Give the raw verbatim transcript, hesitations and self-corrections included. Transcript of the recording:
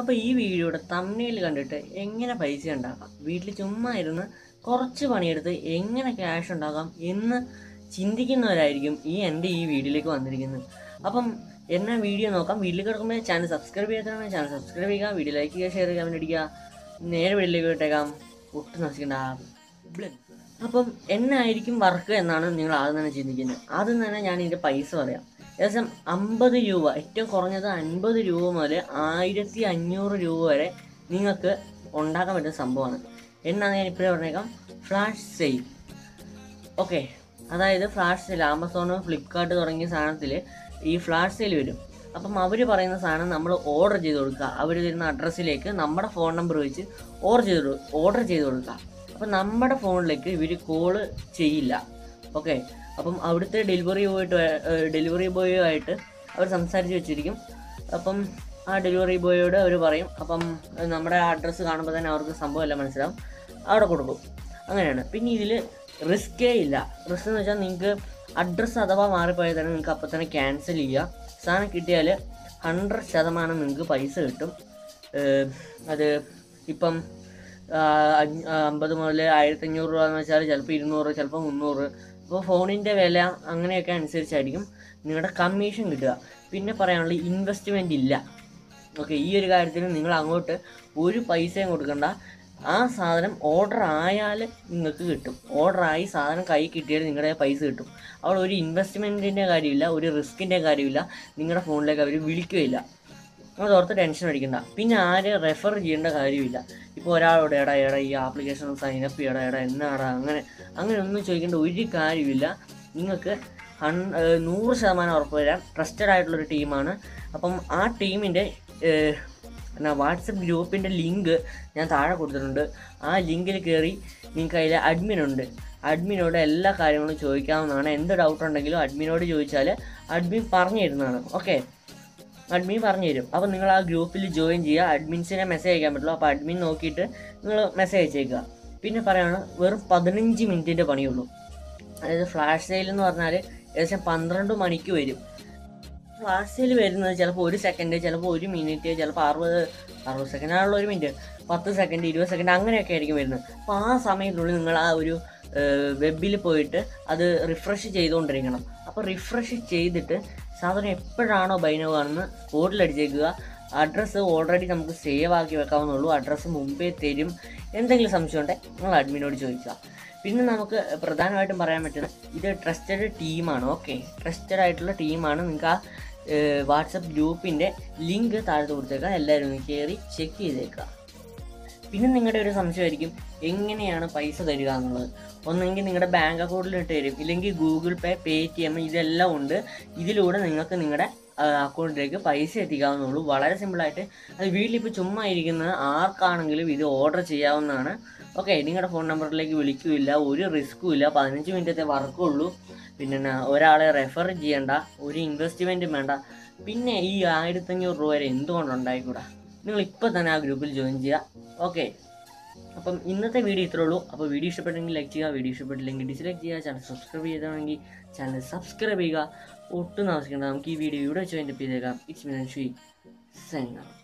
അപ്പോൾ ഈ വീഡിയോയുടെ തംബ്നെയിൽ കണ്ടിട്ട് എങ്ങനെ പൈസ ഉണ്ടാക്കാം, വീട്ടിൽ ചുമ്മാ ഇരുന്ന് കുറച്ച് പണിയെടുത്ത് എങ്ങനെ ക്യാഷ് ഉണ്ടാക്കാം എന്ന് ചിന്തിക്കുന്നവരായിരിക്കും ഈ എൻ്റെ ഈ വീഡിയോയിലേക്ക് വന്നിരിക്കുന്നത്. അപ്പം എന്നാ വീഡിയോ നോക്കാം. വീട്ടിൽ കിടക്കുമ്പോൾ ചാനൽ സബ്സ്ക്രൈബ് ചെയ്തിട്ടാണ് ചാനൽ സബ്സ്ക്രൈബ് ചെയ്യുക, വീഡിയോ ലൈക്ക് ചെയ്യുക, ഷെയർ ചെയ്യാൻ വേണ്ടി അടിക്കുക, നേരെ വീട്ടിലേക്ക് വിട്ടേക്കാം, ഒട്ടും നശിക്കേണ്ട. അപ്പം എന്നായിരിക്കും വർക്ക് എന്നാണ് നിങ്ങൾ ആദ്യം തന്നെ ചിന്തിക്കുന്നത്. ആദ്യം തന്നെ ഞാൻ ഇതിൻ്റെ പൈസ പറയാം. ഏകദേശം അമ്പത് രൂപ, ഏറ്റവും കുറഞ്ഞത് അൻപത് രൂപ മുതൽ ആയിരത്തി അഞ്ഞൂറ് രൂപ വരെ നിങ്ങൾക്ക് ഉണ്ടാക്കാൻ പറ്റുന്ന സംഭവമാണ്. എന്നാണ് ഞാൻ ഇപ്പോഴേ പറഞ്ഞേക്കാം, ഫ്ലാഷ് സെയിൽ. ഓക്കെ, അതായത് ഫ്ലാഷ് സെയിൽ ആമസോണോ ഫ്ലിപ്കാർട്ട് തുടങ്ങിയ സാധനത്തിൽ ഈ ഫ്ലാഷ് സെയിൽ വരും. അപ്പം അവർ പറയുന്ന സാധനം നമ്മൾ ഓർഡർ ചെയ്ത് കൊടുക്കുക, അവർ തരുന്ന അഡ്രസ്സിലേക്ക് നമ്മുടെ ഫോൺ നമ്പർ വെച്ച് ഓർഡർ ചെയ്ത് ഓർഡർ ചെയ്ത് കൊടുക്കുക. അപ്പം നമ്മുടെ ഫോണിലേക്ക് ഇവർ കോള് ചെയ്യില്ല. ഓക്കെ, അപ്പം അവിടുത്തെ ഡെലിവറി ബോയിട്ട് ഡെലിവറി ബോയുമായിട്ട് അവർ സംസാരിച്ച് വെച്ചിരിക്കും. അപ്പം ആ ഡെലിവറി ബോയോട് അവർ പറയും. അപ്പം നമ്മുടെ അഡ്രസ്സ് കാണുമ്പോൾ തന്നെ അവർക്ക് സംഭവമല്ല മനസ്സിലാവും, അവിടെ കൊടുക്കും. അങ്ങനെയാണ്. പിന്നെ ഇതിൽ റിസ്ക്കേ ഇല്ല. റിസ്ക് എന്ന് വെച്ചാൽ നിങ്ങൾക്ക് അഡ്രസ്സ് അഥവാ മാറിപ്പോയാൽ തന്നെ നിങ്ങൾക്ക് അപ്പം തന്നെ ക്യാൻസൽ ചെയ്യുക. സാധനം കിട്ടിയാൽ ഹൺഡ്രഡ് ശതമാനം നിങ്ങൾക്ക് പൈസ കിട്ടും. അത് ഇപ്പം അമ്പത് മുതൽ ആയിരത്തഞ്ഞൂറ് രൂപ എന്ന് വെച്ചാൽ ചിലപ്പോൾ ഇരുന്നൂറ്, ചിലപ്പോൾ മുന്നൂറ്. അപ്പോൾ ഫോണിൻ്റെ വില അങ്ങനെയൊക്കെ അനുസരിച്ചായിരിക്കും നിങ്ങളുടെ കമ്മീഷൻ കിട്ടുക. പിന്നെ പറയാനുള്ളത് ഇൻവെസ്റ്റ്മെൻ്റ് ഇല്ല. ഓക്കെ, ഈ ഒരു കാര്യത്തിൽ നിങ്ങൾ അങ്ങോട്ട് ഒരു പൈസയും കൊടുക്കണ്ട. ആ സാധനം ഓർഡർ ആയാൽ നിങ്ങൾക്ക് കിട്ടും. ഓർഡറായി സാധനം കൈ കിട്ടിയാൽ നിങ്ങളുടെ പൈസ കിട്ടും. അവിടെ ഒരു ഇൻവെസ്റ്റ്മെൻറ്റിൻ്റെ കാര്യമില്ല, ഒരു റിസ്കിൻ്റെ കാര്യമില്ല. നിങ്ങളുടെ ഫോണിലേക്ക് അവർ വിളിക്കുകയില്ല. അത് ഓർത്ത് ടെൻഷൻ അടിക്കണ്ട. പിന്നെ ആരെയും റെഫർ ചെയ്യേണ്ട കാര്യമില്ല. ഇപ്പോൾ ഒരാളോട് എടാ എടാ ഈ ആപ്ലിക്കേഷൻ സൈനപ്പ് ചെയ്യടാ എടാ എന്നാടാ അങ്ങനെ അങ്ങനെയൊന്നും ചോദിക്കേണ്ട ഒരു കാര്യമില്ല. നിങ്ങൾക്ക് ഹൺ നൂറ് ശതമാനം ഉറപ്പ് തരാം, ട്രസ്റ്റഡ് ആയിട്ടുള്ളൊരു ടീമാണ്. അപ്പം ആ ടീമിൻ്റെ എന്നാ വാട്സപ്പ് ഗ്രൂപ്പിൻ്റെ ലിങ്ക് ഞാൻ താഴെ കൊടുത്തിട്ടുണ്ട്. ആ ലിങ്കിൽ കയറി നിങ്ങൾക്ക് അതിൽ അഡ്മിനുണ്ട്. അഡ്മിനോട് എല്ലാ കാര്യങ്ങളും ചോദിക്കാവുന്നതാണ്. എന്ത് ഡൗട്ട് ഉണ്ടെങ്കിലും അഡ്മിനോട് ചോദിച്ചാൽ അഡ്മിൻ പറഞ്ഞു തരുന്നതാണ്. ഓക്കെ, അഡ്മിൻ പറഞ്ഞു തരും. അപ്പോൾ നിങ്ങൾ ആ ഗ്രൂപ്പിൽ ജോയിൻ ചെയ്യുക. അഡ്മിൻസിനെ മെസ്സേജ് അയക്കാൻ പറ്റുള്ളൂ. അപ്പോൾ അഡ്മിൻ നോക്കിയിട്ട് നിങ്ങൾ മെസ്സേജ് അയച്ചേക്കുക. പിന്നെ പറയുകയാണ് വെറും പതിനഞ്ച് മിനിറ്റിൻ്റെ പണിയുള്ളൂ. അതായത് ഫ്ലാഷ് സെയിൽ എന്ന് പറഞ്ഞാൽ ഏകദേശം പന്ത്രണ്ട് മണിക്ക് വരും. ഫ്ലാഷ് സെയിൽ വരുന്നത് ചിലപ്പോൾ ഒരു സെക്കൻഡ്, ചിലപ്പോൾ ഒരു മിനിറ്റ്, ചിലപ്പോൾ അറുപത് അറുപത് സെക്കൻഡാണുള്ള ഒരു മിനിറ്റ്, പത്ത് സെക്കൻഡ്, ഇരുപത് സെക്കൻഡ് അങ്ങനെയൊക്കെ ആയിരിക്കും വരുന്നത്. അപ്പോൾ ആ സമയത്തുള്ളിൽ നിങ്ങൾ ആ ഒരു വെബിൽ പോയിട്ട് അത് റിഫ്രഷ് ചെയ്തുകൊണ്ടിരിക്കണം. അപ്പോൾ റിഫ്രഷ് ചെയ്തിട്ട് സാധനം എപ്പോഴാണോ ബൈനോ കാണുന്നത് സ്പോട്ടിലടിച്ചേക്കുക. അഡ്രസ്സ് ഓൾറെഡി നമുക്ക് സേവ് ആക്കി വെക്കാവുന്നുള്ളൂ. അഡ്രസ്സ് മുമ്പേ തരും. എന്തെങ്കിലും സംശയം ഉണ്ടെങ്കിൽ നിങ്ങൾ അഡ്മിനോട് ചോദിക്കുക. പിന്നെ നമുക്ക് പ്രധാനമായിട്ടും പറയാൻ പറ്റുന്നത് ഇത് ട്രസ്റ്റഡ് ടീമാണ്. ഓക്കെ, ട്രസ്റ്റഡ് ആയിട്ടുള്ള ടീമാണ്. നിങ്ങൾക്ക് ആ വാട്സപ്പ് ഗ്രൂപ്പിൻ്റെ ലിങ്ക് താഴത്ത് കൊടുത്തേക്കുക. എല്ലാവരും ഒന്ന് കയറി ചെക്ക് ചെയ്തേക്കുക. പിന്നെ നിങ്ങളുടെ ഒരു സംശയമായിരിക്കും എങ്ങനെയാണ് പൈസ തരിക എന്നുള്ളത്. ഒന്നെങ്കിൽ നിങ്ങളുടെ ബാങ്ക് അക്കൗണ്ടിലിട്ട് തരും, ഇല്ലെങ്കിൽ Google Pay, Paytm ഇതെല്ലാം ഉണ്ട്. ഇതിലൂടെ നിങ്ങൾക്ക് നിങ്ങളുടെ അക്കൗണ്ടിലേക്ക് പൈസ എത്തിക്കാവുന്നുള്ളൂ. വളരെ സിമ്പിളായിട്ട്. അത് വീട്ടിലിപ്പോൾ ചുമ്മാ ഇരിക്കുന്നത് ആർക്കാണെങ്കിലും ഇത് ഓർഡർ ചെയ്യാവുന്നതാണ്. ഓക്കെ, നിങ്ങളുടെ ഫോൺ നമ്പറിലേക്ക് വിളിക്കില്ല, ഒരു റിസ്ക്കും ഇല്ല, പതിനഞ്ച് മിനിറ്റത്തെ വർക്കുള്ളൂ. പിന്നെ ഒരാളെ റെഫർ ചെയ്യേണ്ട, ഒരു ഇൻവെസ്റ്റ്മെൻറ്റും വേണ്ട. പിന്നെ ഈ ആയിരത്തഞ്ഞൂറ് രൂപ വരെ എന്തുകൊണ്ടുണ്ടായിക്കൂടാ? നിങ്ങളിപ്പോൾ തന്നെ ആ ഗ്രൂപ്പിൽ ജോയിൻ ചെയ്യുക. ഓക്കെ, അപ്പം ഇന്നത്തെ വീഡിയോ ഇത്രേ ഉള്ളൂ. അപ്പോൾ വീഡിയോ ഇഷ്ടപ്പെട്ടെങ്കിൽ ലൈക്ക് ചെയ്യുക, വീഡിയോ ഇഷ്ടപ്പെട്ടില്ലെങ്കിൽ ഡിസ്ലൈക്ക് ചെയ്യുക. ചാനൽ സബ്സ്ക്രൈബ് ചെയ്താണെങ്കിൽ ചാനൽ സബ്സ്ക്രൈബ് ചെയ്യുക. ഒട്ടും താമസിക്കേണ്ട. നമുക്ക് ഈ വീഡിയോ ഇവിടെ വെച്ച് എൻ്റെ പേര് ഇറ്റ്സ് മീ സൈനിങ് ഔട്ട്.